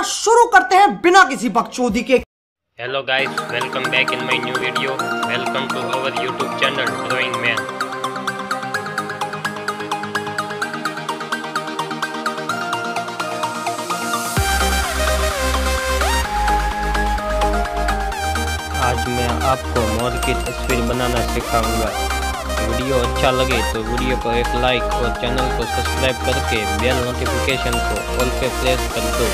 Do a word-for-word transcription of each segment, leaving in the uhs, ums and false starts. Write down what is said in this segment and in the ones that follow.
करना शुरू करते हैं बिना किसी बकचोदी के। Hello guys, welcome back in my new video. Welcome to our YouTube channel drawing man. आज मैं आपको मोर की तस्वीर बनाना सिखाऊंगा। वीडियो अच्छा लगे तो वीडियो को एक लाइक और चैनल को सब्सक्राइब करके बेल नोटिफिकेशन को ऑल पे प्रेस कर दो।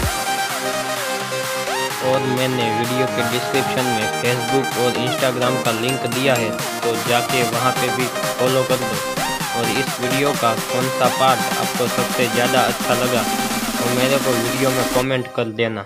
और मैंने वीडियो के डिस्क्रिप्शन में फेसबुक और इंस्टाग्राम का लिंक दिया है, तो जाके वहाँ पे भी फॉलो कर दो। और इस वीडियो का कौन सा पार्ट आपको सबसे ज़्यादा अच्छा लगा तो मेरे को वीडियो में कमेंट कर देना।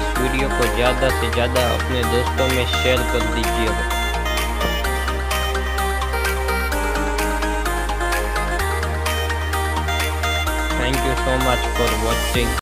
इस वीडियो को ज़्यादा से ज़्यादा अपने दोस्तों में शेयर कर दीजिएगा। Thank you so much for watching.